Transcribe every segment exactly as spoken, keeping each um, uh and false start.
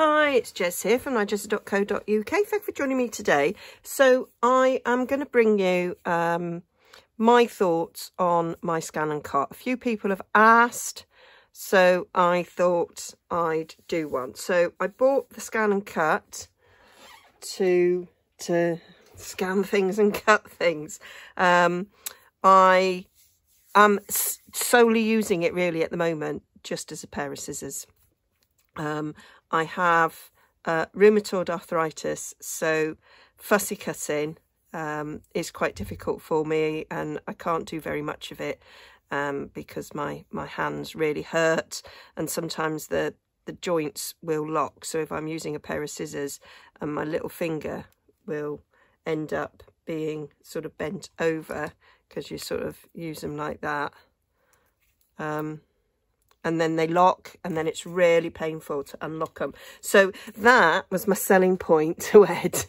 Hi, it's Jez here from nigezza dot co dot U K. Thanks for joining me today. So I am going to bring you um, my thoughts on my Scan and Cut. A few people have asked, so I thought I'd do one. So I bought the Scan and Cut to, to scan things and cut things. Um, I am solely using it really at the moment just as a pair of scissors. Um, I have uh, rheumatoid arthritis, so fussy cutting um, is quite difficult for me, and I can't do very much of it um, because my, my hands really hurt, and sometimes the, the joints will lock. So if I'm using a pair of scissors, and my little finger will end up being sort of bent over because you sort of use them like that. Um, and then they lock, and then it's really painful to unlock them. So that was my selling point to Ed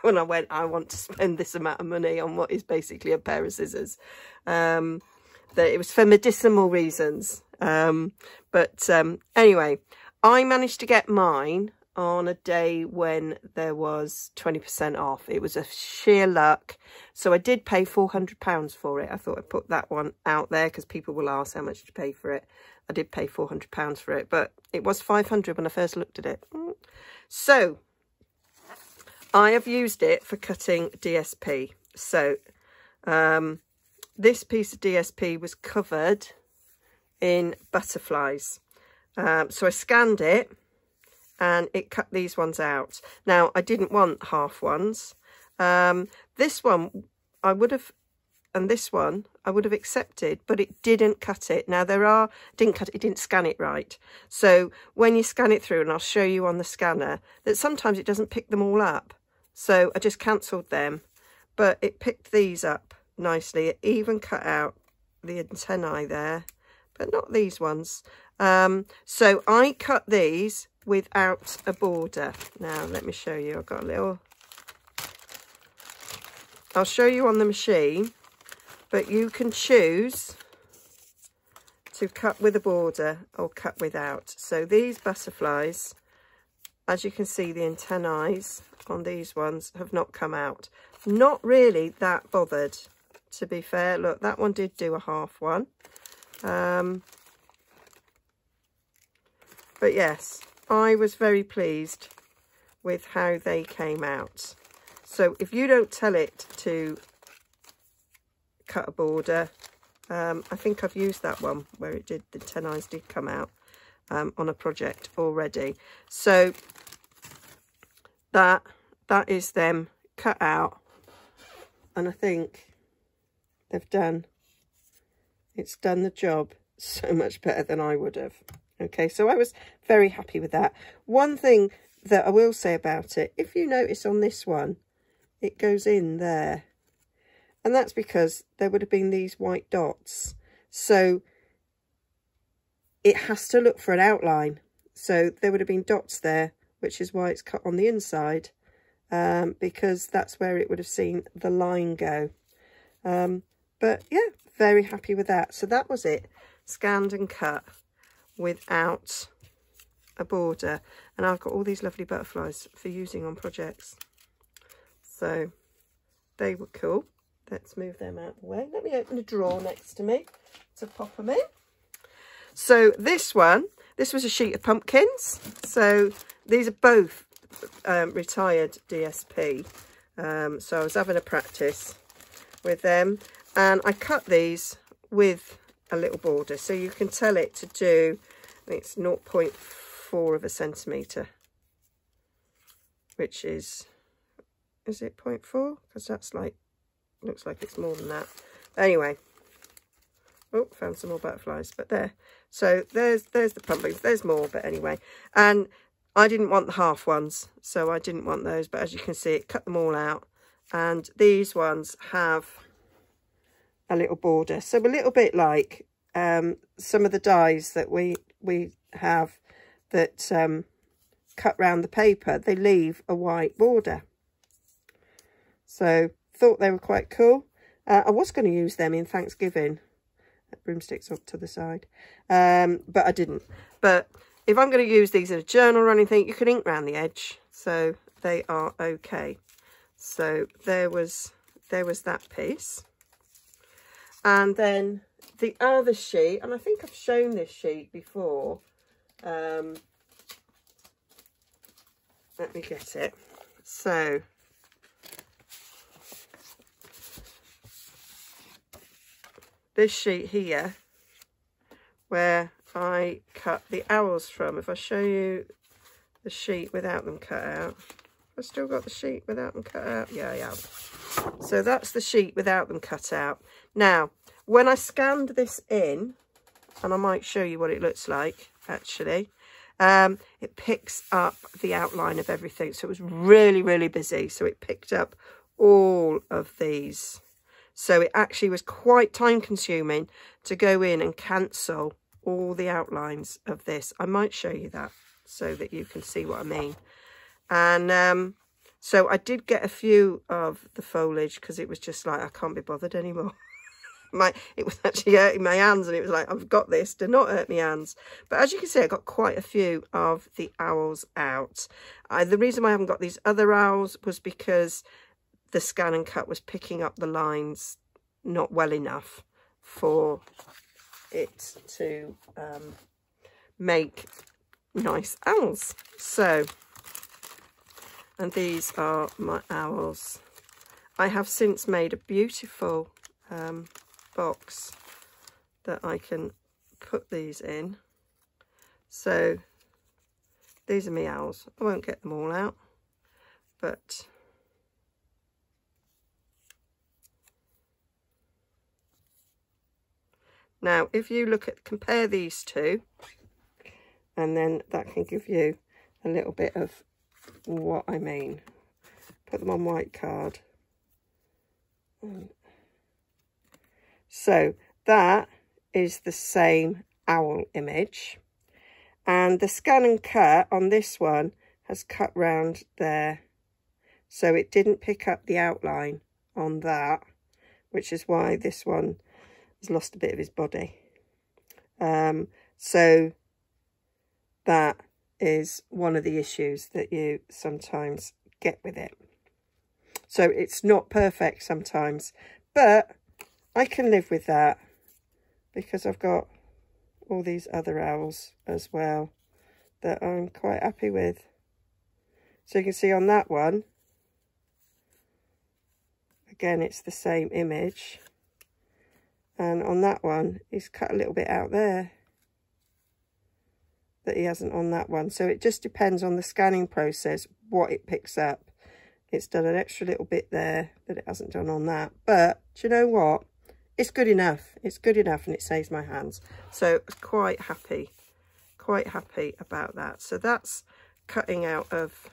when I went, I want to spend this amount of money on what is basically a pair of scissors. Um, that it was for medicinal reasons. Um, but um, anyway, I managed to get mine on a day when there was twenty percent off. It was a sheer luck. So I did pay four hundred pounds for it. I thought I'd put that one out there because people will ask how much did you pay for it. I did pay four hundred pounds for it, but it was five hundred when I first looked at it. So I have used it for cutting D S P. So um, this piece of D S P was covered in butterflies. Um, so I scanned it and it cut these ones out. Now, I didn't want half ones. Um, this one I would have, and this one I would have accepted, but it didn't cut it. Now, there are, didn't cut it, it didn't scan it right. So when you scan it through, and I'll show you on the scanner, that sometimes it doesn't pick them all up. So I just cancelled them, but it picked these up nicely. It even cut out the antennae there, but not these ones. Um, so I cut these without a border. Now let me show you. I've got a little, I'll show you on the machine, but you can choose to cut with a border or cut without. So these butterflies, as you can see, the antennae on these ones have not come out. Not really that bothered, to be fair. Look, that one did do a half one. Um, but yes, I was very pleased with how they came out. So if you don't tell it to cut a border, um, I think I've used that one where it did, the antennae did come out um, on a project already. So that that is them cut out, and I think they've done, it's done the job so much better than I would have. Okay, so I was very happy with that. One thing that I will say about it, if you notice on this one, it goes in there. And that's because there would have been these white dots. So it has to look for an outline. So there would have been dots there, which is why it's cut on the inside, um, because that's where it would have seen the line go. Um, but yeah, very happy with that. So that was it, scanned and cut without a border, and I've got all these lovely butterflies for using on projects, so they were cool. Let's move them out of the way. Let me open a drawer next to me to pop them in. So this one, this was a sheet of pumpkins. So these are both um, retired D S P, um, so I was having a practice with them, and I cut these with a little border. So you can tell it to do, I think it's zero point four of a centimetre, which is, is it zero point four? Because that's like, looks like it's more than that. Anyway, oh, found some more butterflies, but there. So there's there's the pumpkins, there's more, but anyway. And I didn't want the half ones, so I didn't want those, but as you can see, it cut them all out. And these ones have a little border, so a little bit like um some of the dies that we we have that um cut round the paper, they leave a white border. So thought they were quite cool. uh, I was going to use them in Thanksgiving. Broomsticks up to the side, um but I didn't. But if I'm going to use these in a journal or anything, you can ink round the edge, so they are okay. So there was there was that piece. And then the other sheet, and I think I've shown this sheet before. Um, let me get it. So this sheet here, where I cut the owls from. If I show you the sheet without them cut out, I've still got the sheet without them cut out. Yeah, yeah. So that's the sheet without them cut out. Now, when I scanned this in, and I might show you what it looks like, actually, um, it picks up the outline of everything. So it was really, really busy. So it picked up all of these. So it actually was quite time consuming to go in and cancel all the outlines of this. I might show you that so that you can see what I mean. And um, so I did get a few of the foliage because it was just like, I can't be bothered anymore. my It was actually hurting my hands, and it was like, I've got this, do not hurt my hands. But as you can see, I got quite a few of the owls out. I, the reason why I haven't got these other owls was because the scan and cut was picking up the lines not well enough for it to um, make nice owls. So, and these are my owls. I have since made a beautiful um, box that I can put these in. So these are my owls. I won't get them all out, but now, if you look at, compare these two, and then that can give you a little bit of what I mean. Put them on white card. So that is the same owl image. And the scan and cut on this one has cut round there. So it didn't pick up the outline on that, which is why this one lost a bit of his body. Um, so that is one of the issues that you sometimes get with it. So it's not perfect sometimes, but I can live with that because I've got all these other owls as well that I'm quite happy with. So you can see on that one, again, it's the same image. And on that one, he's cut a little bit out there that he hasn't on that one. So it just depends on the scanning process, what it picks up. It's done an extra little bit there that it hasn't done on that. But do you know what? It's good enough. It's good enough, and it saves my hands. So quite happy, quite happy about that. So that's cutting out of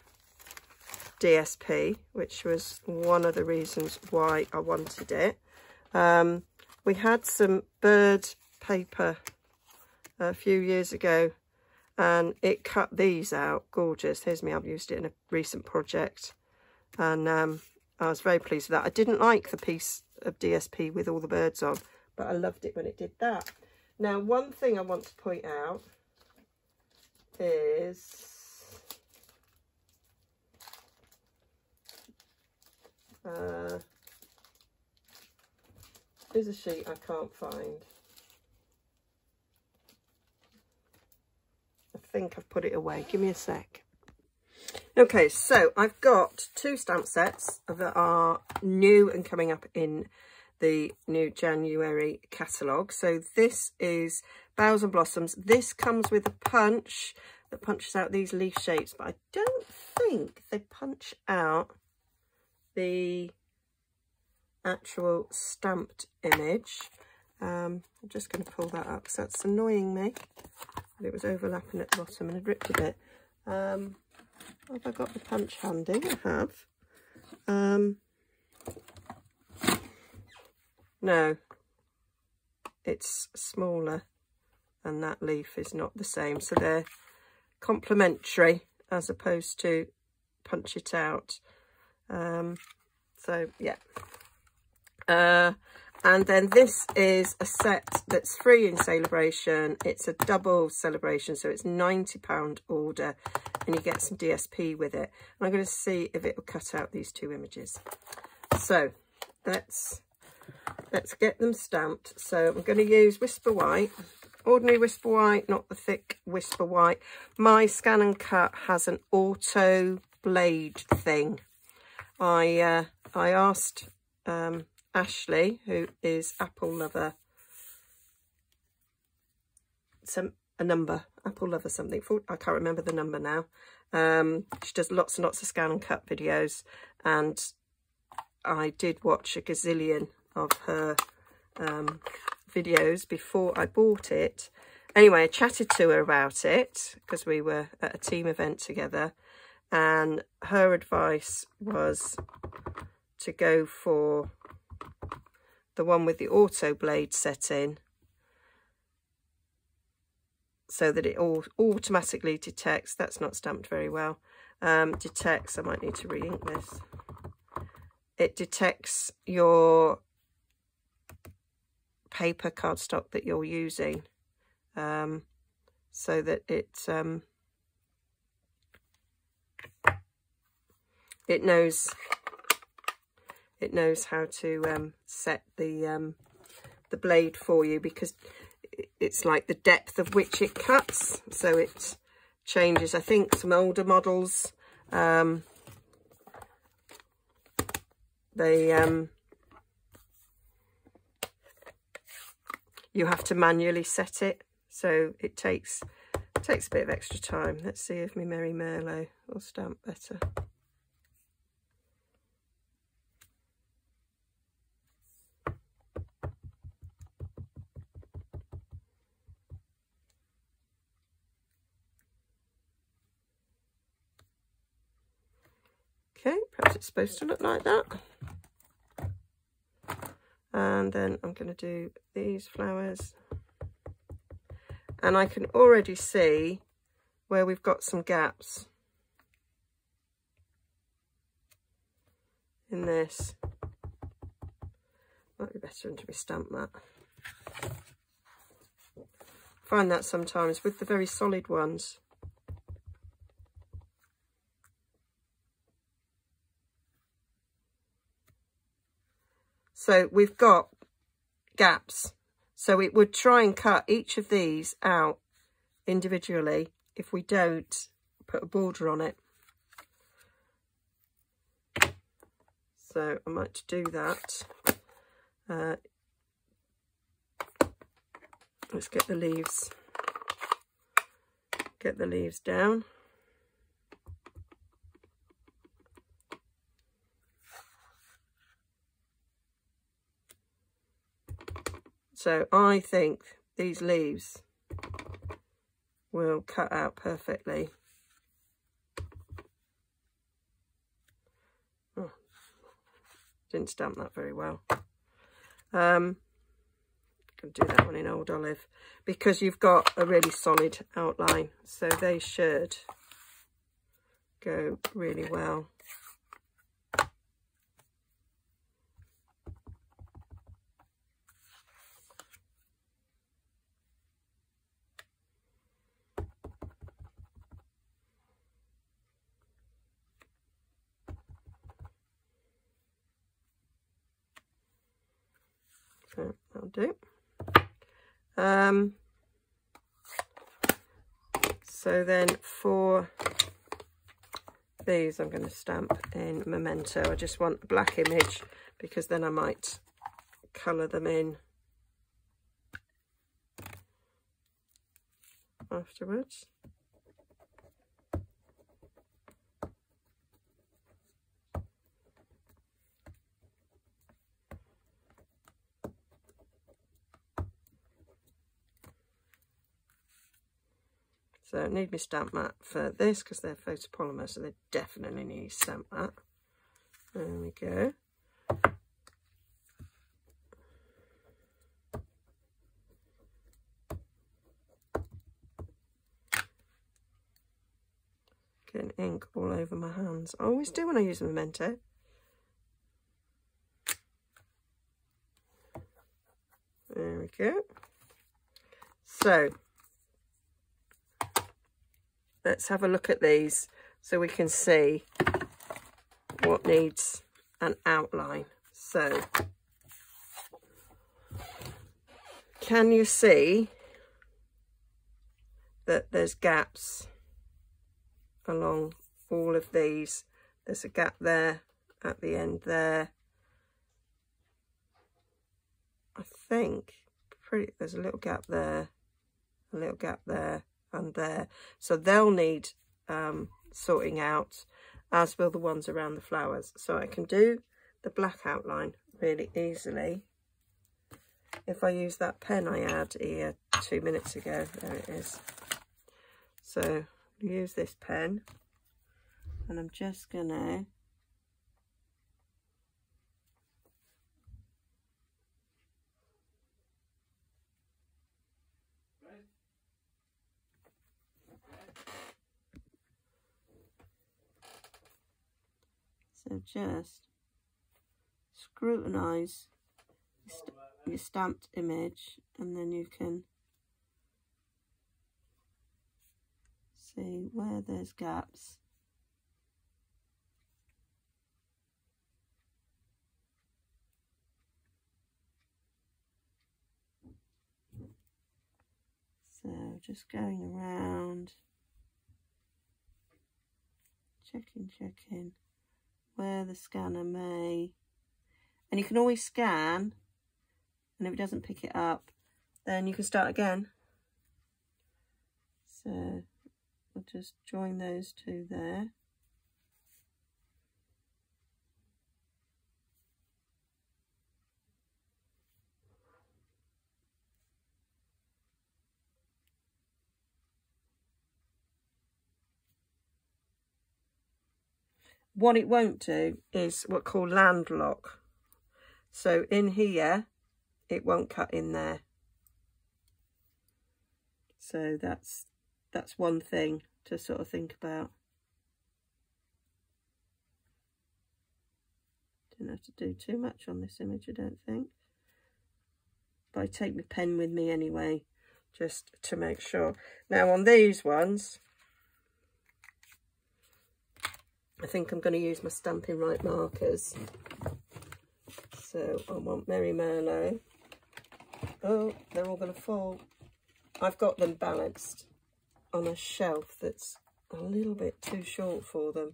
D S P, which was one of the reasons why I wanted it. Um... We had some bird paper a few years ago, and it cut these out. Gorgeous. Here's me. I've used it in a recent project, and um, I was very pleased with that. I didn't like the piece of D S P with all the birds on, but I loved it when it did that. Now, one thing I want to point out is Uh, There's a sheet I can't find. I think I've put it away. Give me a sec. Okay, so I've got two stamp sets that are new and coming up in the new January catalogue. So this is Boughs and Blossoms. This comes with a punch that punches out these leaf shapes, but I don't think they punch out the actual stamped image. um I'm just going to pull that up because that's annoying me, but it was overlapping at the bottom and I'd ripped a bit. Um have I got the punch handy? I have. Um no, it's smaller and that leaf is not the same, so they're complementary as opposed to punch it out. Um so yeah. Uh, And then this is a set that's free in Salebration. It's a double Salebration, so it's ninety pound order, and you get some D S P with it. And I'm going to see if it will cut out these two images. So let's let's get them stamped. So I'm going to use Whisper White, ordinary Whisper White, not the thick Whisper White. My Scan and Cut has an auto blade thing. I uh, I asked. Um, Ashley, who is Applelover, some a number, Applelover something, I can't remember the number now. Um, she does lots and lots of Scan and Cut videos, and I did watch a gazillion of her um, videos before I bought it. Anyway, I chatted to her about it because we were at a team event together, and her advice was to go for the one with the auto blade set in, so that it all automatically detects. That's not stamped very well. Um, detects, I might need to re-ink this. It detects your paper cardstock that you're using, um, so that it um, it knows. It knows how to um, set the um, the blade for you, because it's like the depth of which it cuts. So it changes. I think some older models, um, they um, you have to manually set it, so it takes it takes a bit of extra time. Let's see if my Merry Merlot will stamp better. Okay, perhaps it's supposed to look like that. And then I'm going to do these flowers. And I can already see where we've got some gaps in this. Might be better to restamp that. I find that sometimes with the very solid ones. So we've got gaps, so it would try and cut each of these out individually if we don't put a border on it. So I might do that. Uh, let's get the leaves, get the leaves down. So I think these leaves will cut out perfectly. Oh, didn't stamp that very well. Um, I'm going to do that one in Old Olive, because you've got a really solid outline. So they should go really well. So that'll do. Um, so then for these, I'm going to stamp in Memento. I just want a black image, because then I might colour them in afterwards. So I need my stamp mat for this, because they're photopolymer, so they definitely need stamp mat. There we go. Getting ink all over my hands. I always do when I use a Memento. There we go. So let's have a look at these so we can see what needs an outline. So can you see that there's gaps along all of these? There's a gap there at the end there. I think pretty there's a little gap there, a little gap there and there. So they'll need um, sorting out, as will the ones around the flowers. So I can do the black outline really easily. If I use that pen I had here two minutes ago, there it is. So use this pen and I'm just gonna so just scrutinize your stamped image and then you can see where there's gaps. So just going around, checking, checking where the scanner may, and you can always scan, and if it doesn't pick it up, then you can start again. So we'll just join those two there. What it won't do is what's called landlock. So in here, it won't cut in there. So that's that's one thing to sort of think about. Didn't have to do too much on this image, I don't think. But I take my pen with me anyway, just to make sure. Now on these ones, I think I'm going to use my Stampin' Right markers. So I want Merry Merlot. Oh, they're all going to fall. I've got them balanced on a shelf that's a little bit too short for them.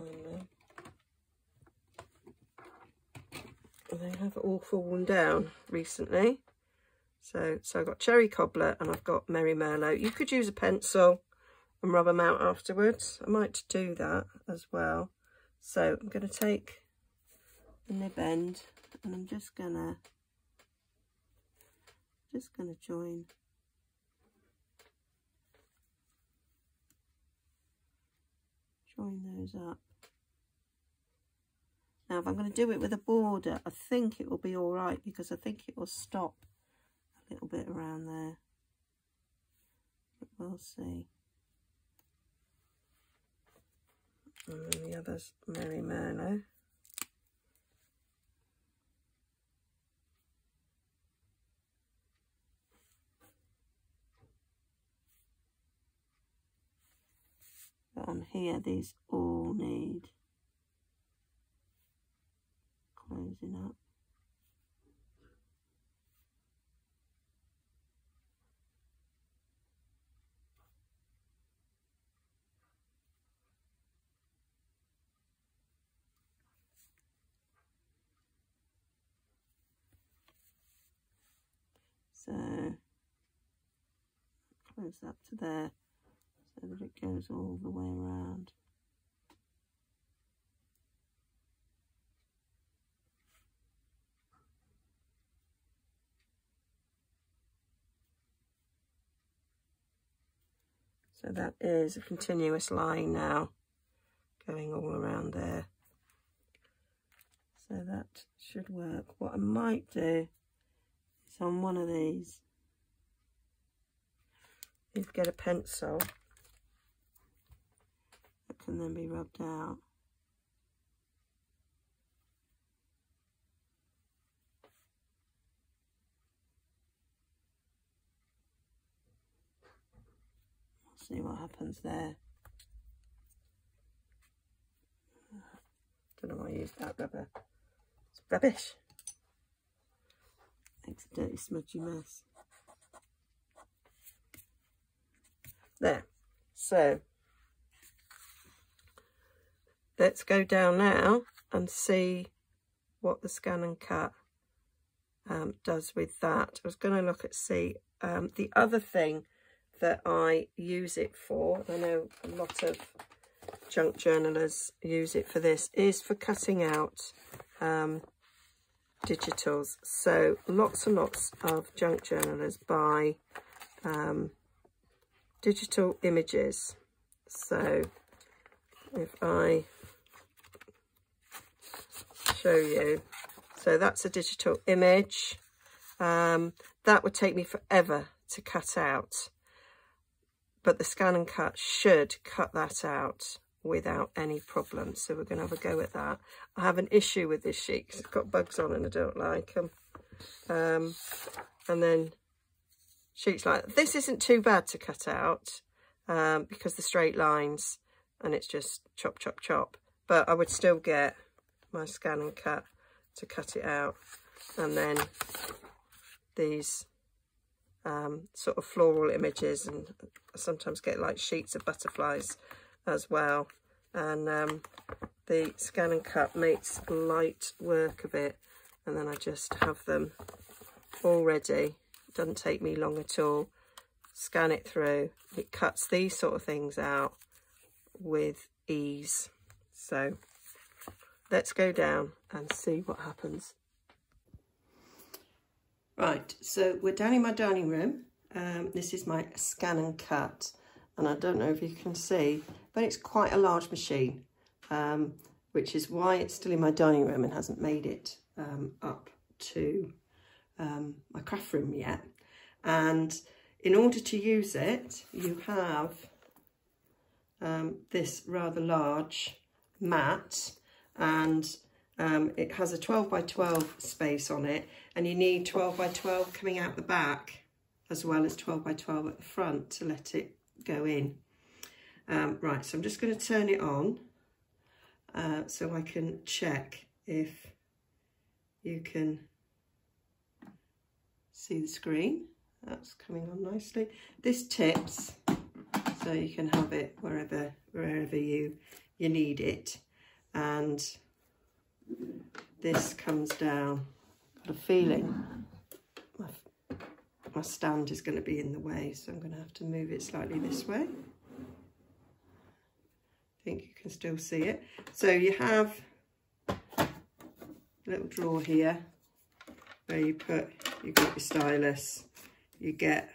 I know. They have all fallen down recently. So, so I've got Cherry Cobbler and I've got Merry Merlot. You could use a pencil and rub them out afterwards. I might do that as well. So I'm going to take the nib end and I'm just going to just going to join. Join those up. Now if I'm going to do it with a border, I think it will be all right because I think it will stop a little bit around there. But we'll see. And then the other's Merry Merlot. But on here, these all need closing up. So close that to there so that it goes all the way around. So that is a continuous line now going all around there. So that should work. What I might do on one of these, you get a pencil that can then be rubbed out. see what happens there. Don't know why I use that rubber. It's rubbish. Makes a dirty, smudgy mess. There. So let's go down now and see what the Scan and Cut um, does with that. I was going to look at see um, the other thing that I use it for. I know a lot of junk journalers use it for this, is for cutting out um, digitals. So lots and lots of junk journalers buy um, digital images. So if I show you, so that's a digital image. Um, that would take me forever to cut out, but the Scan and Cut should cut that out without any problem. So we're going to have a go at that. I have an issue with this sheet because it's got bugs on and I don't like them. Um, and then sheets like that. This isn't too bad to cut out um, because the straight lines, and it's just chop, chop, chop. But I would still get my Scan and Cut to cut it out. And then these um, sort of floral images, and I sometimes get like sheets of butterflies as well. And um, the Scan and Cut makes light work of it. And then I just have them all ready. It doesn't take me long at all. Scan it through. It cuts these sort of things out with ease. So let's go down and see what happens. Right, so we're down in my dining room. Um, this is my Scan and Cut, and I don't know if you can see, but it's quite a large machine, um, which is why it's still in my dining room and hasn't made it um, up to um, my craft room yet. And in order to use it, you have Um, this rather large mat, and um, it has a twelve by twelve space on it, and you need twelve by twelve coming out the back as well as twelve by twelve at the front to let it go in. Um, right, so I'm just going to turn it on uh, so I can check if you can see the screen. That's coming on nicely. This tips, so you can have it wherever wherever you you need it. And this comes down. Got a feeling my, my stand is going to be in the way, so I'm going to have to move it slightly this way. I think you can still see it. So you have a little drawer here where you put, you've got your stylus, you get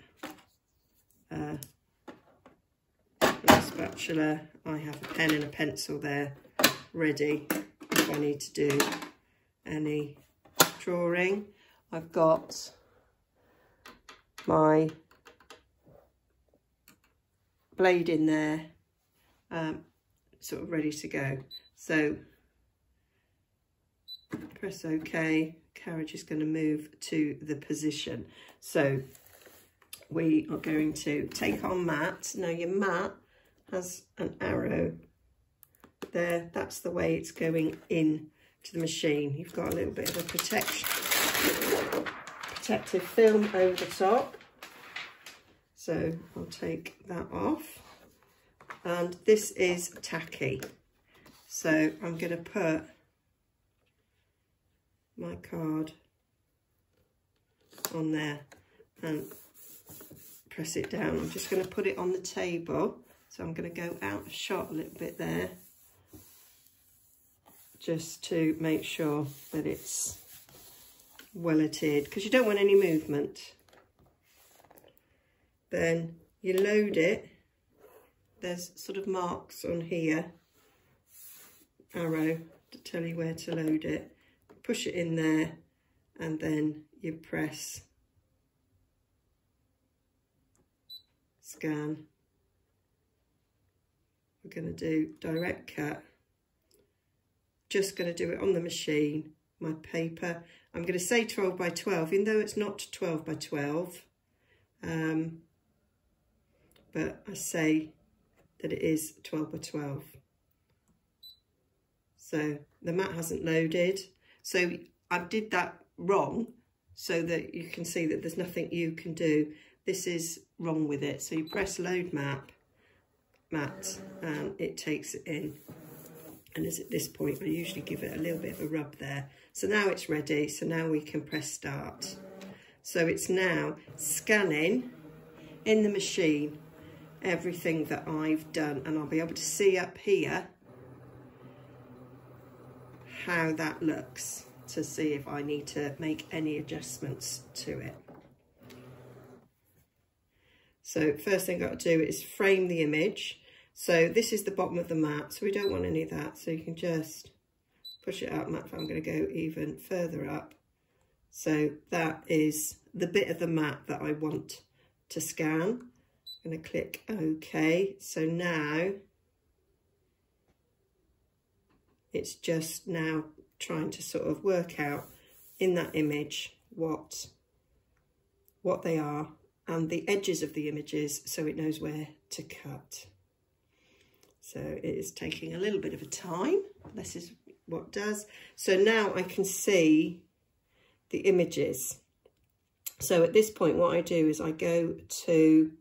uh, spatula. I have a pen and a pencil there ready if I need to do any drawing. I've got my blade in there, um, sort of ready to go. So press OK, carriage is going to move to the position. So we are going to take our mat. Now your mat has an arrow there, that's the way it's going in to the machine. You've got a little bit of a protection, protective film over the top, so I'll take that off. And this is tacky, so I'm going to put my card on there and press it down. I'm just going to put it on the table. So I'm going to go out of shot a little bit there, just to make sure that it's well adhered, because you don't want any movement. Then you load it. There's sort of marks on here, arrow to tell you where to load it. Push it in there, and then you press scan. We're going to do direct cut, just going to do it on the machine, my paper. I'm going to say twelve by twelve, even though it's not twelve by twelve, um, but I say that it is twelve by twelve. So the mat hasn't loaded. So I did that wrong so that you can see that there's nothing you can do. This is wrong with it. So you press load map, mat, and it takes it in. And it's at this point, I usually give it a little bit of a rub there. So now it's ready. So now we can press start. So it's now scanning in the machine everything that I've done. And I'll be able to see up here how that looks to see if I need to make any adjustments to it. So first thing I've got to do is frame the image. So this is the bottom of the mat, so we don't want any of that. So you can just push it up. I'm going to go even further up. So that is the bit of the mat that I want to scan. I'm going to click OK. So now it's just now trying to sort of work out in that image what, what they are and the edges of the images so it knows where to cut. So it is taking a little bit of a time. This is what does. So now I can see the images. So at this point, what I do is I go to,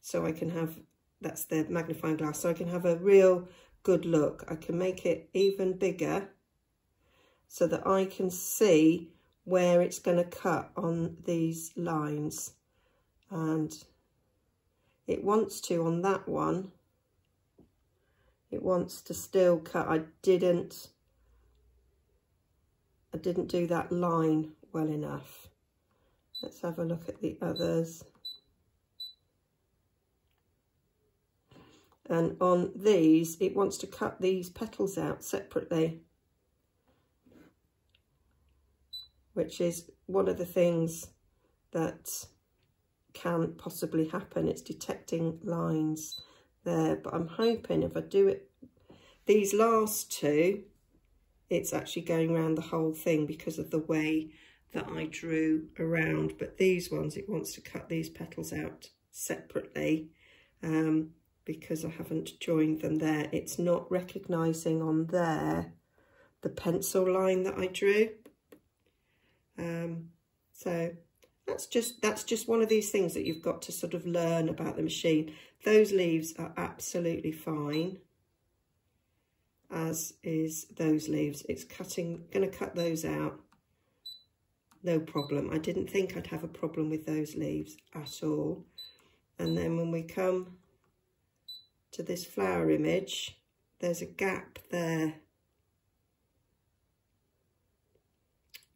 so I can have, that's the magnifying glass, so I can have a real good look. I can make it even bigger so that I can see where it's going to cut on these lines. And it wants to on that one, it wants to still cut. I didn't, I didn't do that line well enough. Let's have a look at the others. And on these, it wants to cut these petals out separately, which is one of the things that can possibly happen. It's detecting lines there, but I'm hoping if I do it, these last two, it's actually going around the whole thing because of the way that I drew around. But these ones, it wants to cut these petals out separately. Um, because I haven't joined them there. It's not recognising on there the pencil line that I drew. Um, so that's just, that's just one of these things that you've got to sort of learn about the machine. Those leaves are absolutely fine, as is those leaves. It's cutting, going to cut those out, no problem. I didn't think I'd have a problem with those leaves at all. And then when we come to this flower image, there's a gap there,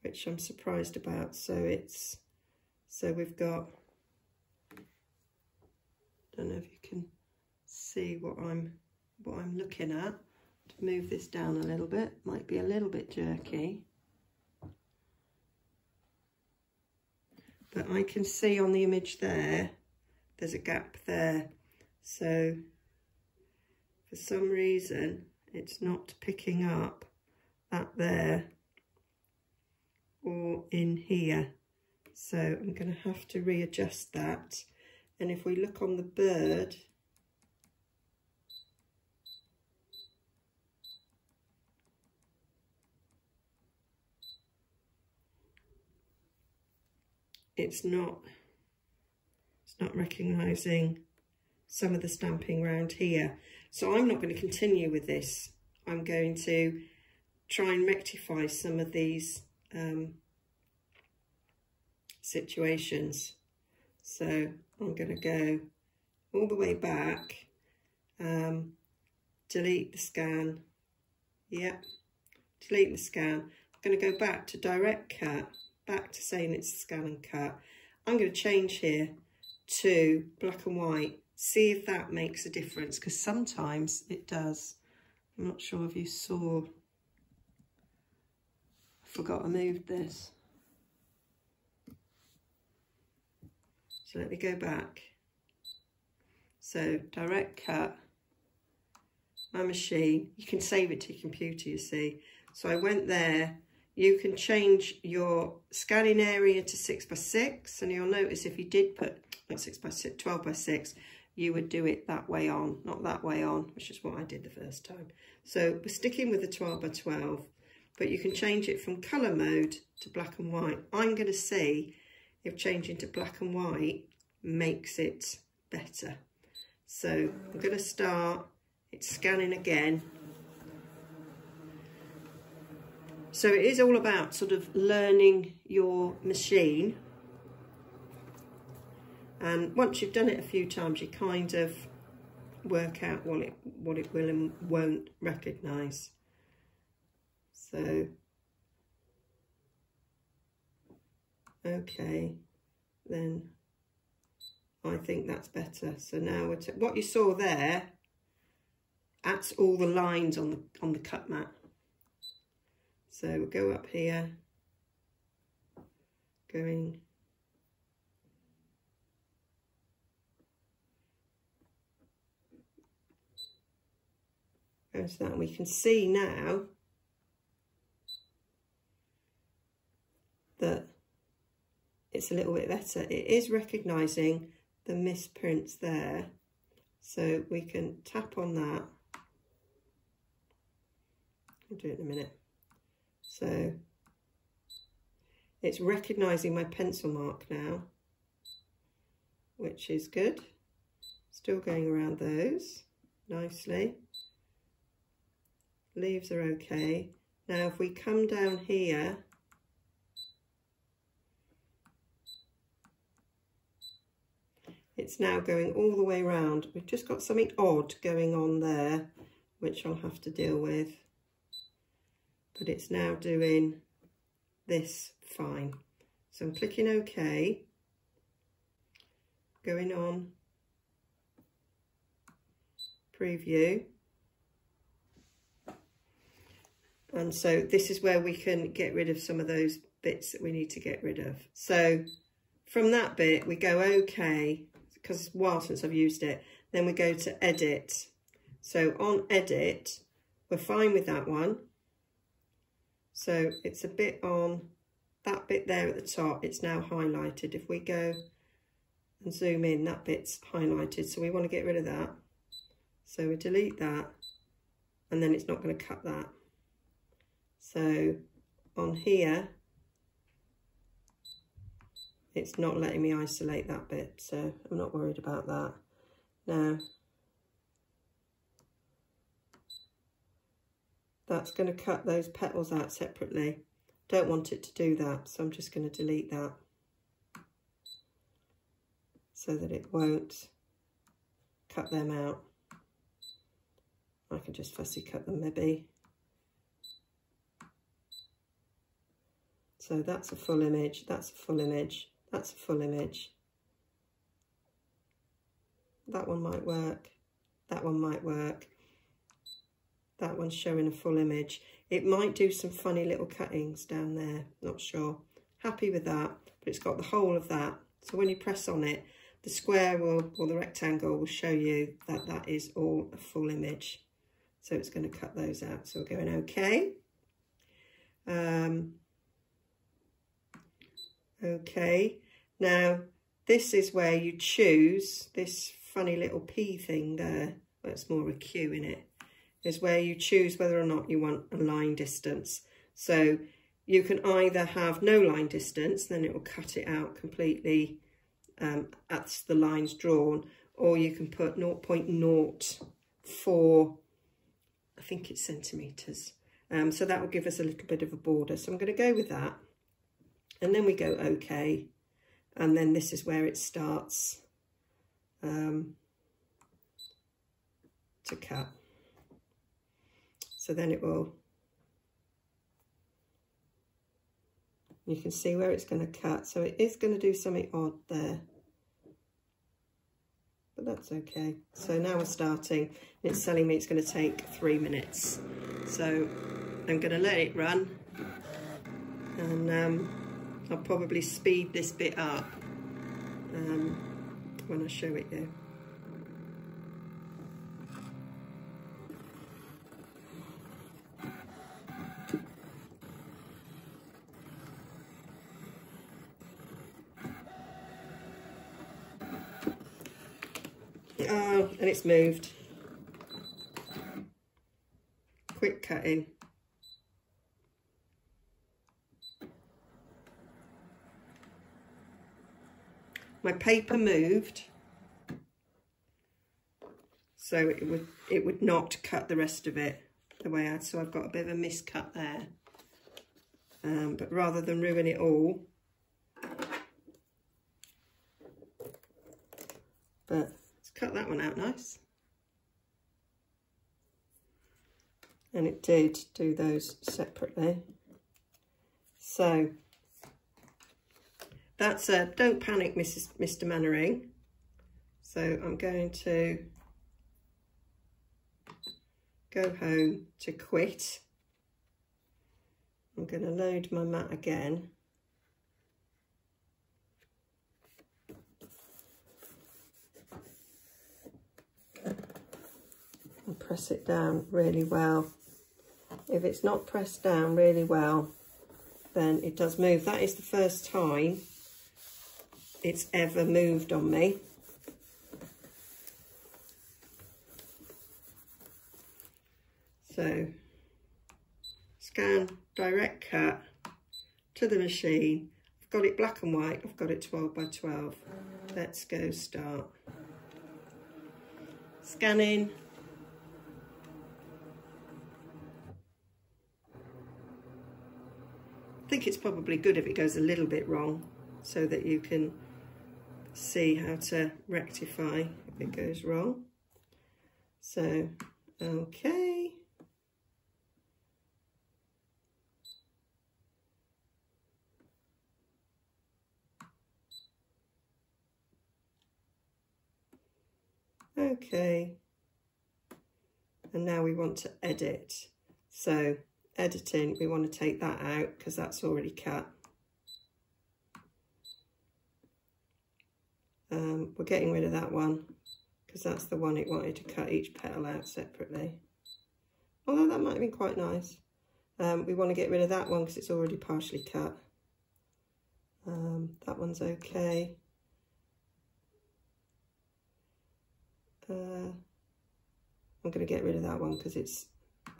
which I'm surprised about. So it's, so we've got, don't know if you can see what I'm, what I'm looking at. To move this down a little bit, might be a little bit jerky. But I can see on the image there, there's a gap there. So for some reason, it's not picking up that there or in here. So I'm going to have to readjust that. And if we look on the bird, it's not, it's not recognising some of the stamping round here. So I'm not going to continue with this. I'm going to try and rectify some of these um, situations. So I'm going to go all the way back, um, delete the scan. Yep, delete the scan. I'm going to go back to direct cut, back to saying it's scan and cut. I'm going to change here to black and white. See if that makes a difference, because sometimes it does. I'm not sure if you saw, I forgot I moved this. So let me go back. So direct cut, my machine, you can save it to your computer, you see. So I went there, you can change your scanning area to six by six, and you'll notice if you did put not six by six, twelve by six, you would do it that way on, not that way on, which is what I did the first time. So we're sticking with the twelve by twelve, but you can change it from colour mode to black and white. I'm going to see if changing to black and white makes it better. So I'm going to start, it's scanning again. So it is all about sort of learning your machine. And once you've done it a few times, you kind of work out what it, what it will and won't recognise. So, okay, then I think that's better. So now we're what you saw there, that's all the lines on the, on the cut mat. So we'll go up here, going... Go to that, and we can see now that it's a little bit better. It is recognising the misprints there, so we can tap on that. I'll do it in a minute. So it's recognising my pencil mark now, which is good. Still going around those nicely. Leaves are okay. Now if we come down here, it's now going all the way round. We've just got something odd going on there, which I'll have to deal with, but it's now doing this fine. So I'm clicking OK, going on, preview. And so this is where we can get rid of some of those bits that we need to get rid of. So from that bit, we go OK, because it's a while since I've used it. Then we go to edit. So on edit, we're fine with that one. So it's a bit on that bit there at the top. It's now highlighted. If we go and zoom in, that bit's highlighted. So we want to get rid of that. So we delete that, and then it's not going to cut that. So on here, it's not letting me isolate that bit, so I'm not worried about that. Now, that's going to cut those petals out separately. Don't want it to do that, so I'm just going to delete that so that it won't cut them out. I can just fussy cut them maybe. So that's a full image, that's a full image, that's a full image. That one might work, that one might work. That one's showing a full image. It might do some funny little cuttings down there, not sure. Happy with that, but it's got the whole of that. So when you press on it, the square will, or the rectangle will show you that that is all a full image. So it's going to cut those out. So we're going okay. Um, Okay, now this is where you choose this funny little P thing there. That's more a Q in it. Is where you choose whether or not you want a line distance. So you can either have no line distance, then it will cut it out completely um, as the line's drawn, or you can put zero point zero four, I think it's centimetres. Um, so that will give us a little bit of a border. So I'm going to go with that. And then we go OK, and then this is where it starts um, to cut. So then it will, you can see where it's going to cut. So it is going to do something odd there, but that's OK. So now we're starting, and it's telling me it's going to take three minutes. So I'm going to let it run, and um, I'll probably speed this bit up um, when I show it you. down and it's moved. Quick cutting. My paper moved, so it would it would not cut the rest of it the way I'd, so I've got a bit of a miscut there. Um, but rather than ruin it all, but let's cut that one out nice. And it did do those separately. So that's a don't panic, Missus Mister Mannering. So I'm going to go home to quit. I'm going to load my mat again. And press it down really well. If it's not pressed down really well, then it does move. That is the first time it's ever moved on me. So scan, direct cut to the machine. I've got it black and white, I've got it twelve by twelve. Let's go start. Scanning. I think it's probably good if it goes a little bit wrong so that you can see how to rectify if it goes wrong. So, okay. Okay. And now we want to edit. So, editing, we want to take that out because that's already cut. Um, we're getting rid of that one because that's the one it wanted to cut each petal out separately. Although that might have been quite nice. Um, we want to get rid of that one because it's already partially cut. Um, that one's okay. Uh, I'm going to get rid of that one because it's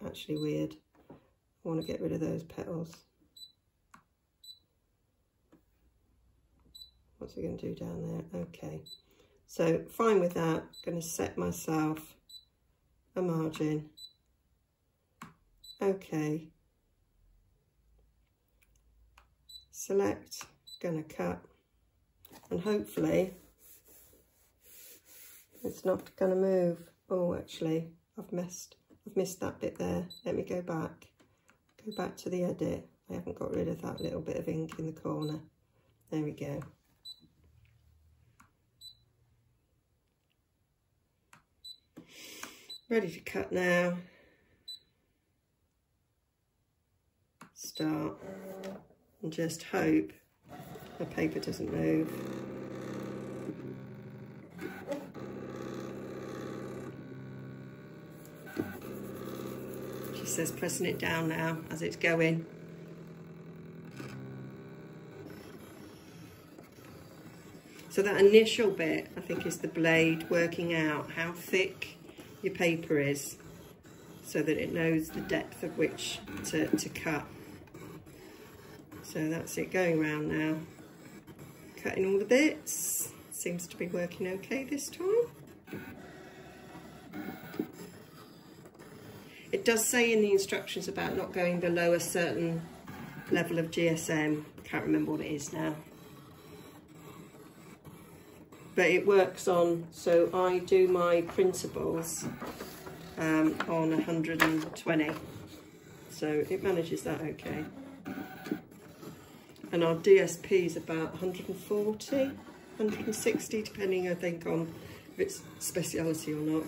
actually weird. I want to get rid of those petals. What's it going to do down there? Okay, so fine with that. I'm going to set myself a margin. Okay. Select, going to cut, and hopefully it's not going to move. Oh, actually, I've missed. I've missed that bit there. Let me go back. Go back to the edit. I haven't got rid of that little bit of ink in the corner. There we go. Ready to cut now. Start and just hope the paper doesn't move. She says pressing it down now as it's going. So that initial bit, I think, is the blade working out how thick your paper is so that it knows the depth of which to, to cut. So that's it going round now. Cutting all the bits. Seems to be working okay this time. It does say in the instructions about not going below a certain level of G S M. I can't remember what it is now. But it works on, so I do my printables um, on one hundred and twenty. So it manages that okay. And our D S P is about one forty, one sixty, depending, I think, on if it's speciality or not.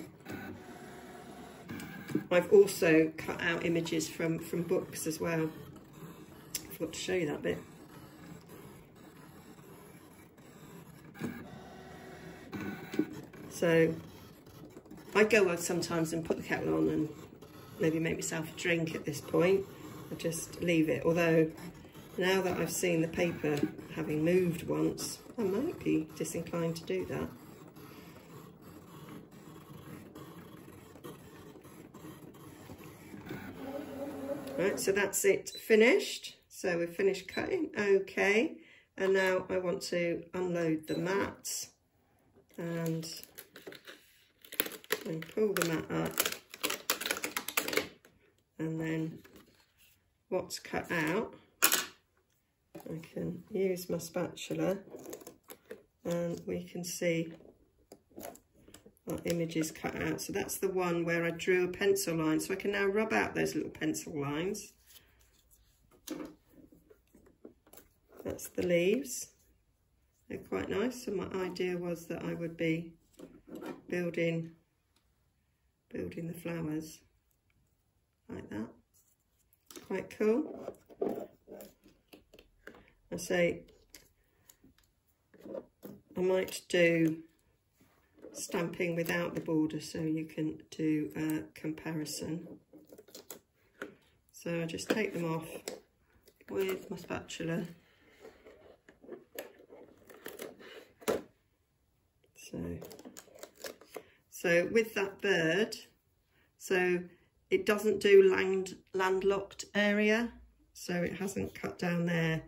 I've also cut out images from, from books as well. I forgot to show you that bit. So I go out sometimes and put the kettle on and maybe make myself a drink at this point. I just leave it. Although now that I've seen the paper having moved once, I might be disinclined to do that. Right, so that's it finished. So we've finished cutting, okay. And now I want to unload the mats and then pull the mat up, and then what's cut out, I can use my spatula and we can see our images cut out. So that's the one where I drew a pencil line. So I can now rub out those little pencil lines. That's the leaves. They're quite nice. So my idea was that I would be building, building the flowers like that. Quite cool. I say I might do stamping without the border so you can do a comparison. So I just take them off with my spatula. So, so with that bird, so it doesn't do land landlocked area, so it hasn't cut down there.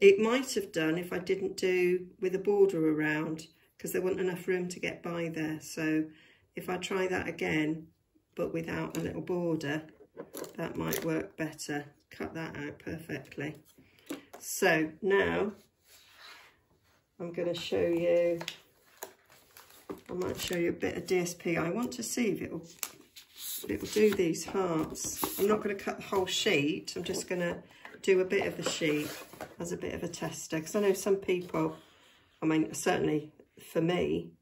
It might have done if I didn't do with a border around, because there wasn't enough room to get by there. So if I try that again, but without a little border, that might work better. Cut that out perfectly. So now I'm going to show you, I might show you a bit of D S P. I want to see if it'll, if it'll do these hearts. I'm not going to cut the whole sheet. I'm just going to do a bit of the sheet as a bit of a tester, because I know some people, I mean, certainly for me,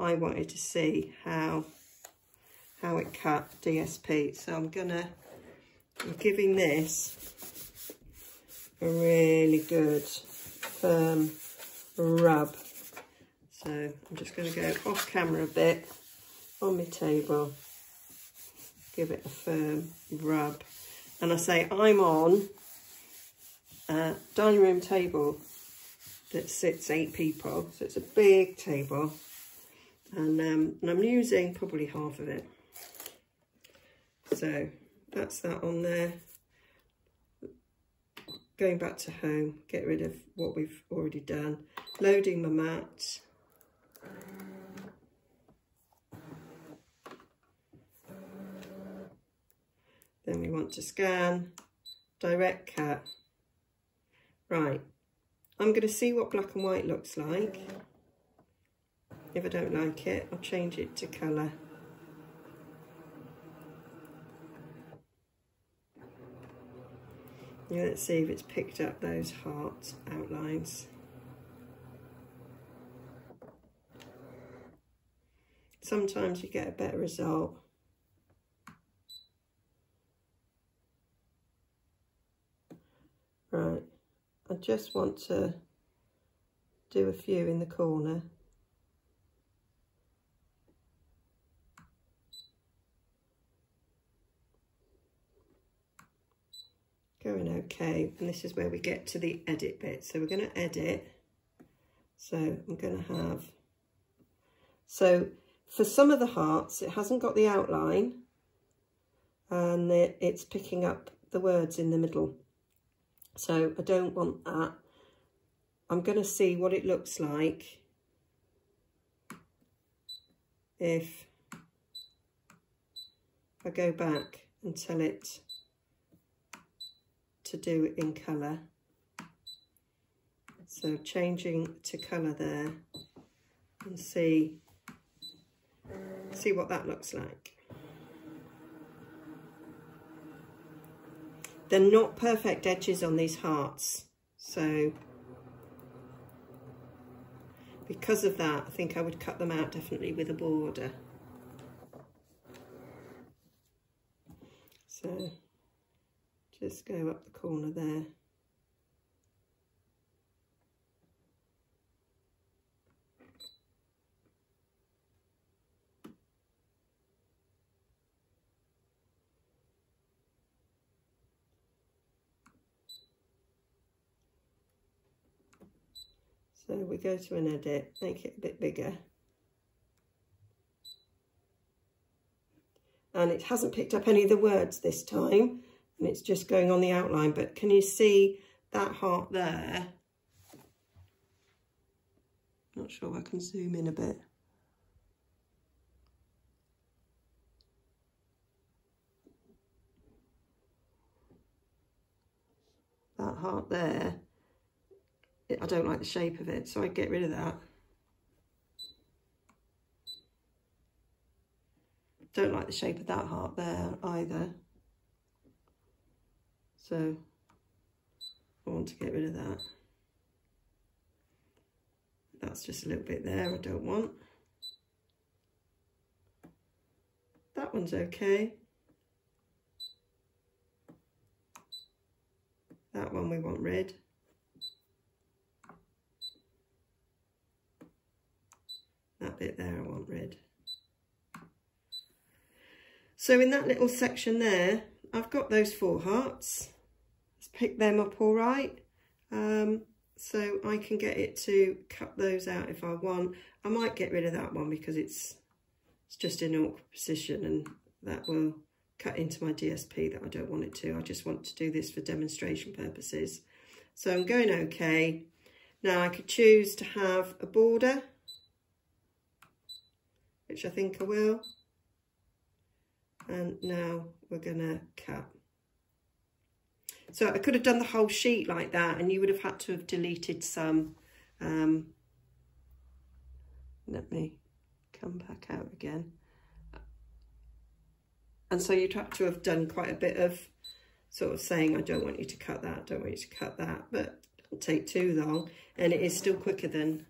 I wanted to see how how it cut D S P. So I'm gonna, I'm giving this a really good firm rub. So I'm just gonna go off camera a bit on my table, give it a firm rub. And I say I'm on a dining room table that sits eight people, so it's a big table, and, um, and I'm using probably half of it. So that's that on there. Going back to home, get rid of what we've already done, loading my mat. Then we want to scan, direct cut. Right, I'm going to see what black and white looks like. If I don't like it, I'll change it to colour. Yeah, let's see if it's picked up those heart outlines. Sometimes you get a better result. Right. I just want to do a few in the corner. Going okay, and this is where we get to the edit bit. So we're going to edit. So I'm going to have, so for some of the hearts, it hasn't got the outline and it's picking up the words in the middle. So I don't want that. I'm going to see what it looks like if I go back and tell it to do it in colour. So changing to colour there, and see, see what that looks like. They're not perfect edges on these hearts. So because of that, I think I would cut them out definitely with a border. So just go up the corner there. So we go to an edit, make it a bit bigger. And it hasn't picked up any of the words this time. and it's just going on the outline, but can you see that heart there? Not sure I can zoom in a bit. That heart there, I don't like the shape of it, so I get rid of that. Don't like the shape of that heart there either, so I want to get rid of that. That's just a little bit there I don't want. That one's okay. That one we want red. That bit there I want red. So in that little section there, I've got those four hearts. Let's pick them up all right. Um, so I can get it to cut those out if I want. I might get rid of that one because it's, it's just in an awkward position, and that will cut into my D S P that I don't want it to. I just want to do this for demonstration purposes. So I'm going okay. Now I could choose to have a border, which I think I will. And now we're gonna cut. So I could have done the whole sheet like that, and you would have had to have deleted some. Um, let me come back out again. And so you'd have to have done quite a bit of sort of saying, I don't want you to cut that, don't want you to cut that, but it'll take too long. And it is still quicker than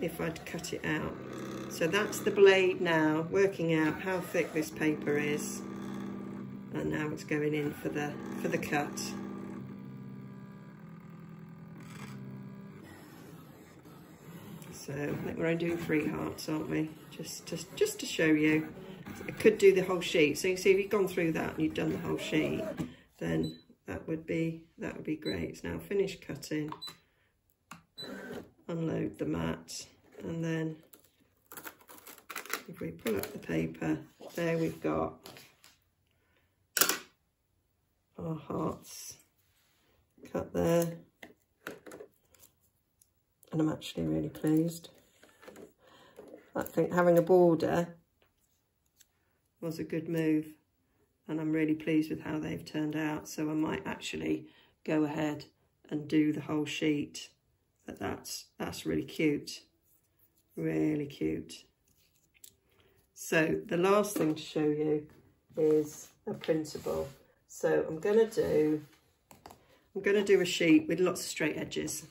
if I'd cut it out. So that's the blade now, working out how thick this paper is. And now it's going in for the, for the cut. So I think we're only doing three hearts, aren't we? Just to, just to show you. I could do the whole sheet. So you see, if you've gone through that and you've done the whole sheet, then that would be that would be great. So now finish cutting, unload the mat, and then if we pull up the paper, there we've got our hearts cut there. And I'm actually really pleased. I think having a border was a good move, and I'm really pleased with how they've turned out. So I might actually go ahead and do the whole sheet, but that's that's really cute, really cute. So the last thing to show you is a printable. So I'm gonna do I'm gonna do a sheet with lots of straight edges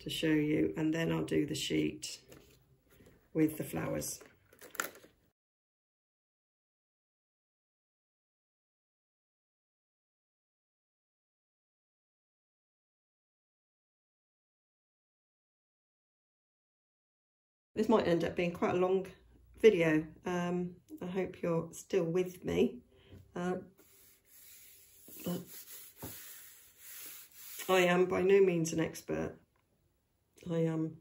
to show you, and then I'll do the sheet with the flowers. This might end up being quite a long video. Um, I hope you're still with me. Uh, but I am by no means an expert. I am.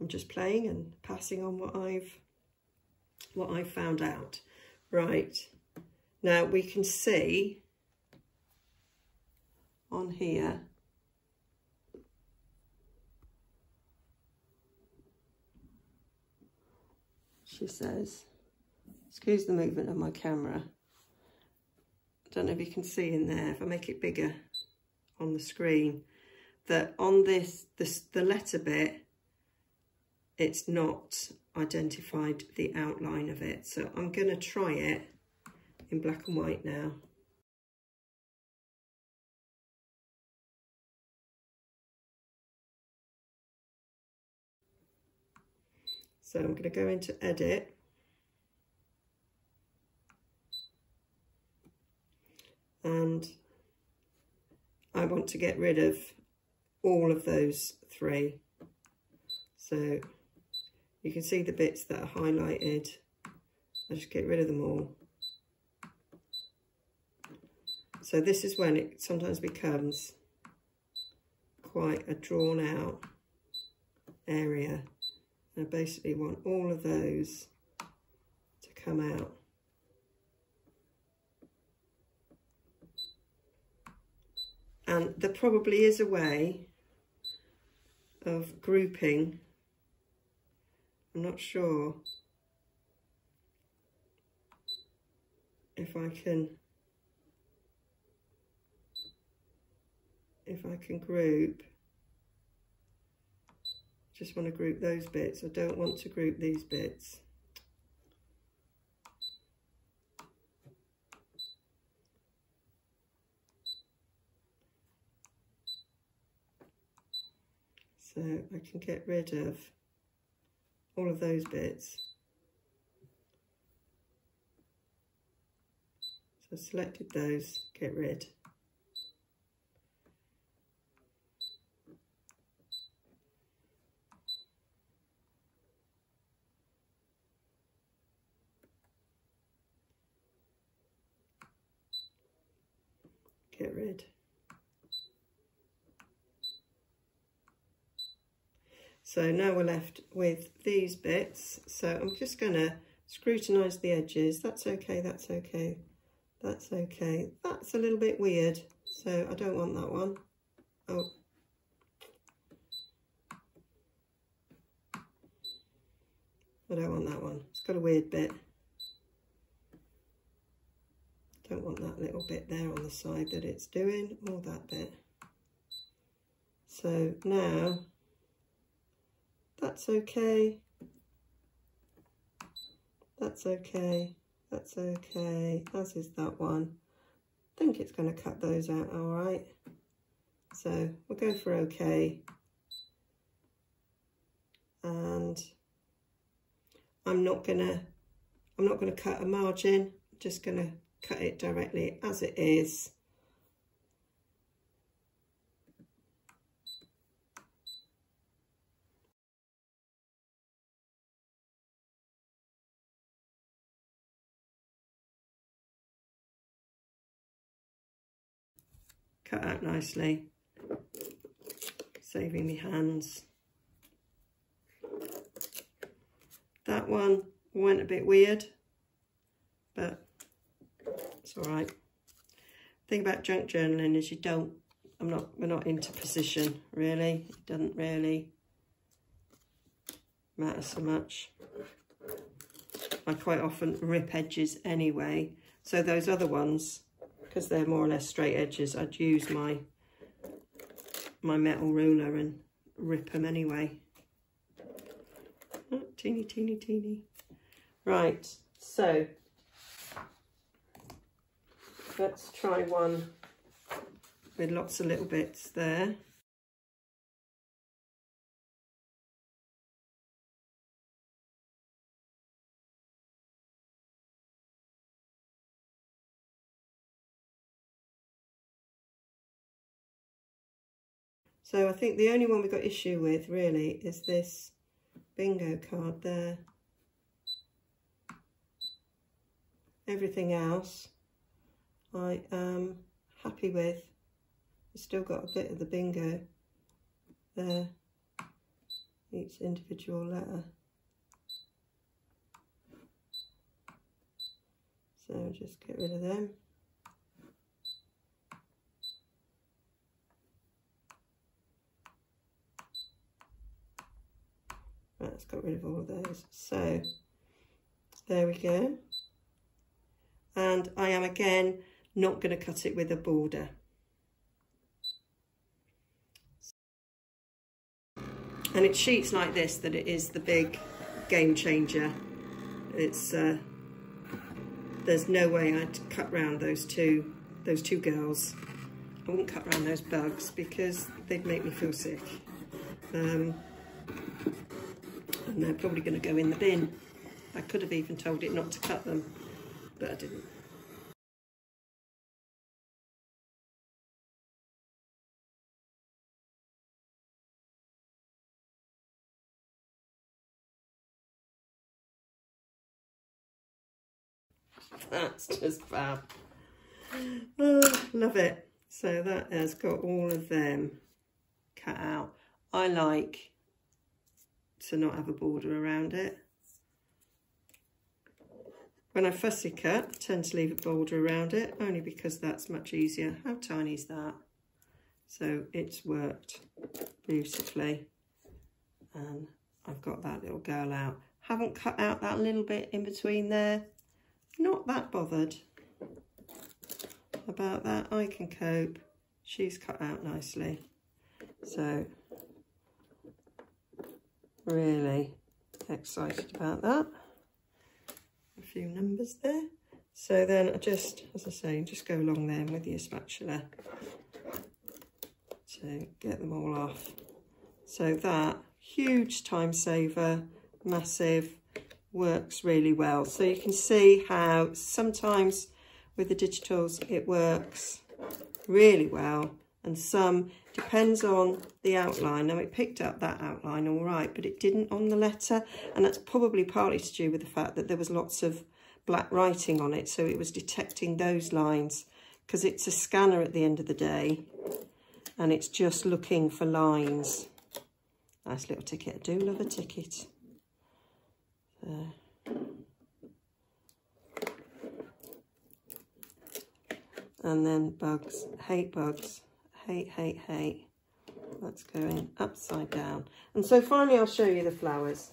I'm just playing and passing on what I've what I've found out. Right, now we can see on here. She says, excuse the movement of my camera. I don't know if you can see in there, if I make it bigger on the screen, that on this, this the letter bit, it's not identified the outline of it. So I'm going to try it in black and white now. So I'm going to go into edit, and I want to get rid of all of those three. So you can see the bits that are highlighted. I just get rid of them all. So this is when it sometimes becomes quite a drawn out area. I basically want all of those to come out. And there probably is a way of grouping, I'm not sure if I can, if I can group, just want to group those bits, I don't want to group these bits. So I can get rid of all of those bits. So I selected those, get rid. Get rid. So now we're left with these bits. So I'm just going to scrutinise the edges. That's okay, that's okay, that's okay. That's a little bit weird, so I don't want that one. Oh. I don't want that one. It's got a weird bit. Don't want that little bit there on the side that it's doing, or that bit. So now, that's okay, that's okay, that's okay, as is that one. I think it's going to cut those out all right. So we'll go for okay. And I'm not going to, I'm not going to cut a margin, I'm just going to cut it directly as it is. Cut out nicely, saving me hands. That one went a bit weird, but it's all right. The thing about junk journaling is you don't, I'm not, we're not into position really. It doesn't really matter so much. I quite often rip edges anyway. So those other ones, because they're more or less straight edges, I'd use my my metal ruler and rip them anyway. Oh, teeny, teeny, teeny. Right, so let's try one with lots of little bits there. So I think the only one we've got issue with really is this bingo card there. Everything else I am happy with. We've still got a bit of the bingo there, each individual letter. So just get rid of them. That's got rid of all of those. So there we go. And I am again not going to cut it with a border. And it's sheets like this that it is the big game changer. It's uh, there's no way I'd cut round those two those two girls. I wouldn't cut round those bugs because they'd make me feel sick. Um, and they're probably going to go in the bin. I could have even told it not to cut them, but I didn't. That's just fab. Oh, love it. So that has got all of them cut out. I like to not have a border around it. When I fussy cut, I tend to leave a border around it, only because that's much easier. How tiny is that? So it's worked beautifully, and I've got that little girl out. Haven't cut out that little bit in between there. Not that bothered about that, I can cope. She's cut out nicely. So really excited about that. A few numbers there. So then I just, as I say, just go along then with your spatula to get them all off. So that, huge time saver, massive, works really well. So you can see how sometimes with the digitals it works really well, and some, depends on the outline. Now it picked up that outline all right, but it didn't on the letter, and that's probably partly to do with the fact that there was lots of black writing on it, so it was detecting those lines, because it's a scanner at the end of the day and it's just looking for lines. Nice little ticket. I do love a ticket. There. And then bugs. Hate bugs. Hate, hate, hate. That's going upside down. And so finally I'll show you the flowers.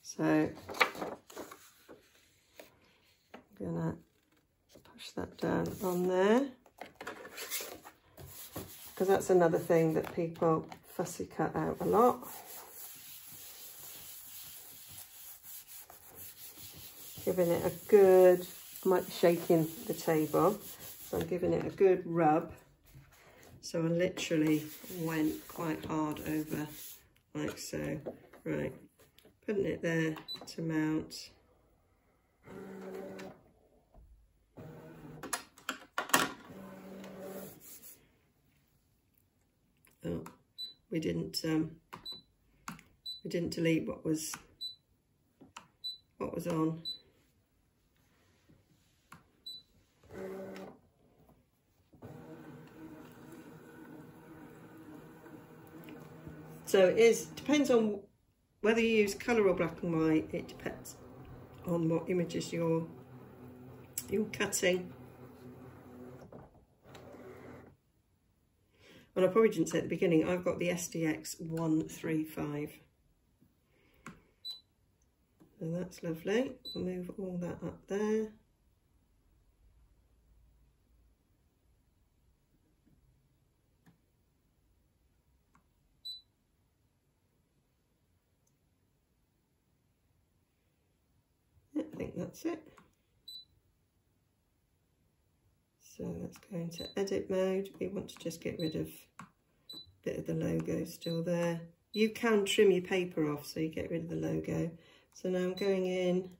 So I'm gonna push that down on there, because that's another thing that people fussy cut out a lot. Giving it a good, I might be shaking the table, so I'm giving it a good rub. So I literally went quite hard over, like so. Right, putting it there to mount. Oh, we didn't um, we didn't delete what was what was on. So it is, depends on whether you use colour or black and white. It depends on what images you're you're cutting. And I probably didn't say at the beginning, I've got the S D X one three five. So that's lovely. I'll move all that up there. That's it. So let's go into edit mode. We want to just get rid of a bit of the logo still there. You can trim your paper off so you get rid of the logo. So now I'm going in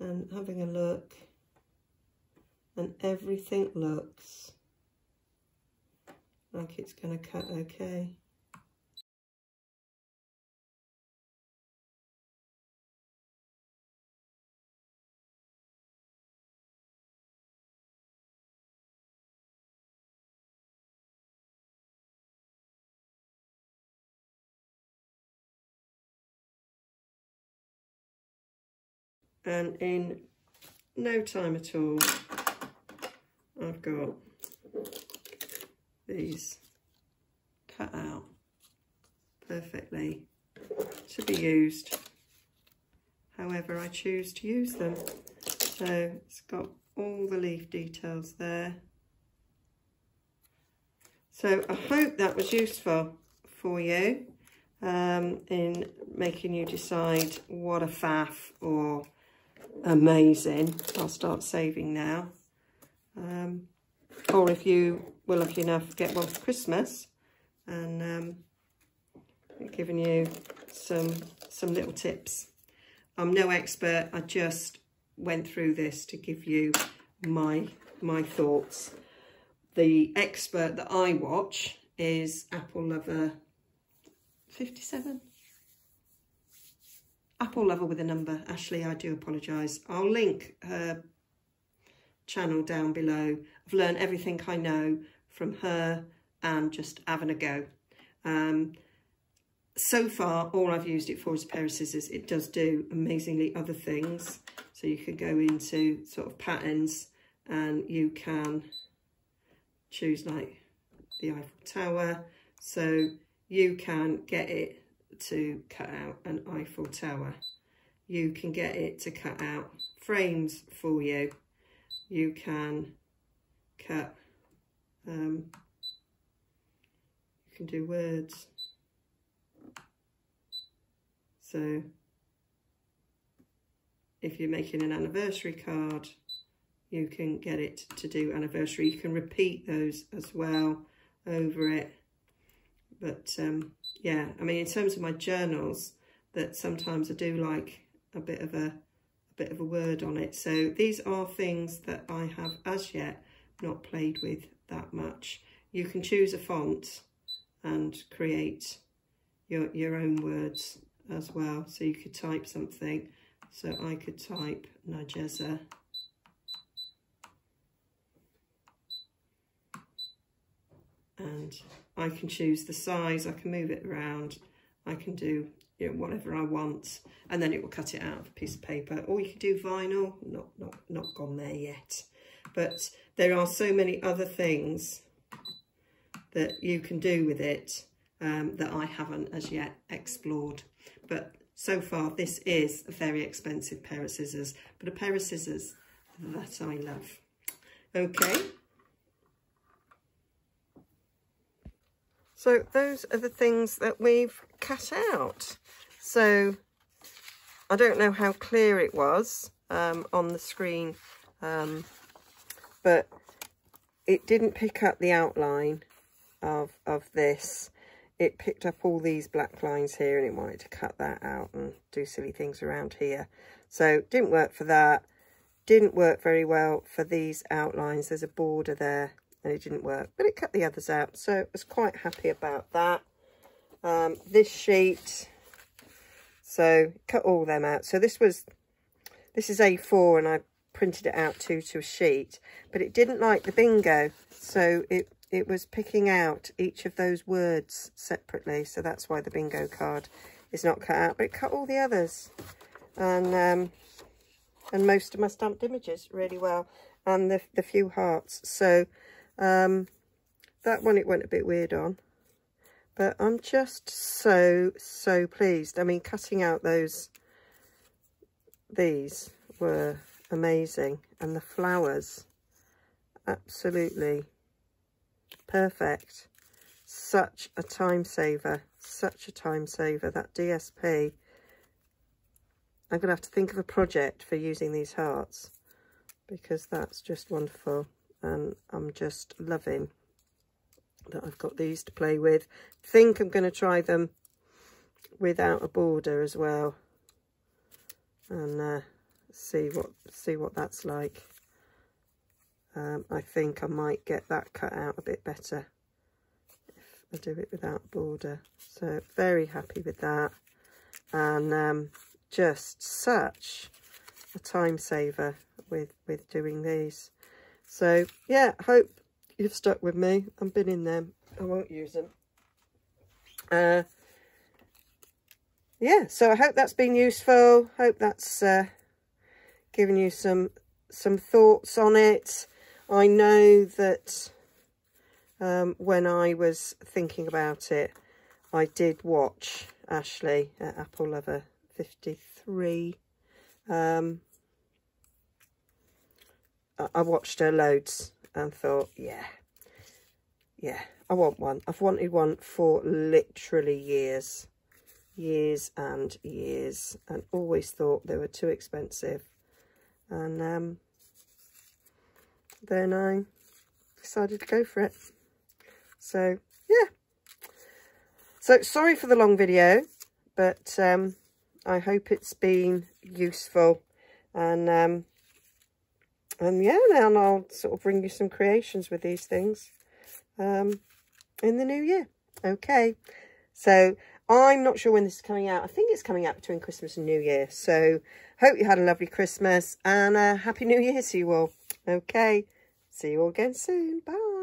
and having a look, and everything looks like it's going to cut okay. And in no time at all, I've got these cut out perfectly to be used however I choose to use them. So it's got all the leaf details there. So I hope that was useful for you um, in making you decide what a faff or amazing. I'll start saving now, um, or if you were lucky enough, get one for Christmas, and um, giving you some some little tips. I'm no expert, I just went through this to give you my my thoughts. The expert that I watch is Applelover fifty-seven. Applelover with a number. Ashley, I do apologise. I'll link her channel down below. I've learned everything I know from her and just having a go. Um, so far, all I've used it for is a pair of scissors. It does do amazingly other things. So you can go into sort of patterns and you can choose like the Eiffel Tower, so you can get it to cut out an Eiffel Tower. You can get it to cut out frames for you. You can cut, um, you can do words. So if you're making an anniversary card, you can get it to do anniversary. You can repeat those as well over it. But um, yeah, I mean, in terms of my journals, that sometimes I do like a bit of a, a bit of a word on it. So these are things that I have as yet not played with that much. You can choose a font and create your your own words as well. So you could type something. So I could type Nigezza. And I can choose the size, I can move it around, I can do, you know, whatever I want, and then it will cut it out of a piece of paper. Or you could do vinyl, not, not, not gone there yet. But there are so many other things that you can do with it um, that I haven't as yet explored. But so far, this is a very expensive pair of scissors, but a pair of scissors that I love. Okay. So those are the things that we've cut out. So I don't know how clear it was um, on the screen, um, but it didn't pick up the outline of, of this. It picked up all these black lines here and it wanted to cut that out and do silly things around here. So didn't work for that. Didn't work very well for these outlines. There's a border there. And it didn't work, but it cut the others out, so I was quite happy about that. Um, this sheet, so cut all them out. So this was, this is A four, and I printed it out two to a sheet, but it didn't like the bingo, so it it was picking out each of those words separately. So that's why the bingo card is not cut out, but it cut all the others, and um, and most of my stamped images really well, and the the few hearts. So. Um, that one it went a bit weird on, but I'm just so, so pleased. I mean, cutting out those, these were amazing. And the flowers, absolutely perfect. Such a time saver, such a time saver. That D S P, I'm going to have to think of a project for using these hearts, because that's just wonderful. And I'm just loving that I've got these to play with. I think I'm going to try them without a border as well, and uh, see what see what that's like. Um, I think I might get that cut out a bit better if I do it without a border. So very happy with that, and um, just such a time saver with with doing these. So, yeah, hope you've stuck with me. I'm binning them. I won't use them. Uh, yeah, so I hope that's been useful. Hope that's uh, given you some some thoughts on it. I know that um, when I was thinking about it, I did watch Ashley at Applelover fifty-three. Um I watched her loads and thought, yeah, yeah, I want one. I've wanted one for literally years, years and years, and always thought they were too expensive. And um, then I decided to go for it. So, yeah. So, sorry for the long video, but um, I hope it's been useful. And... Um, And yeah, now I'll sort of bring you some creations with these things um, in the new year. Okay, so I'm not sure when this is coming out. I think it's coming out between Christmas and New Year. So hope you had a lovely Christmas and a Happy New Year to you all. Okay, see you all again soon. Bye.